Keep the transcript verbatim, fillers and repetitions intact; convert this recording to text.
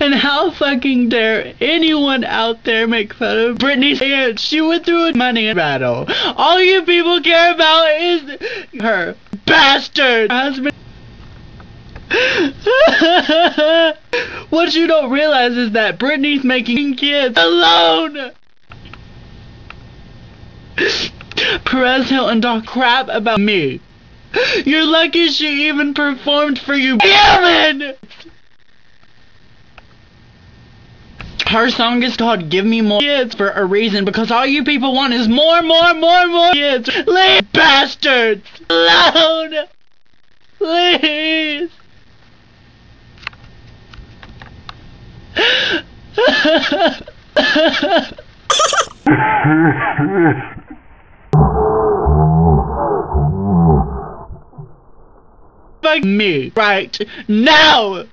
And how fucking dare anyone out there make fun of Britney's aunt? She went through a money rattle. All you people care about is her bastard husband. What you don't realize is that Britney's making kids alone. Perez Hilton talk crap about me. You're lucky she even performed for you, human! Her song is called Give Me More Kids for a reason, because all you people want is more, more, more, more kids. Leave bastards alone! Please! Fuck me right now!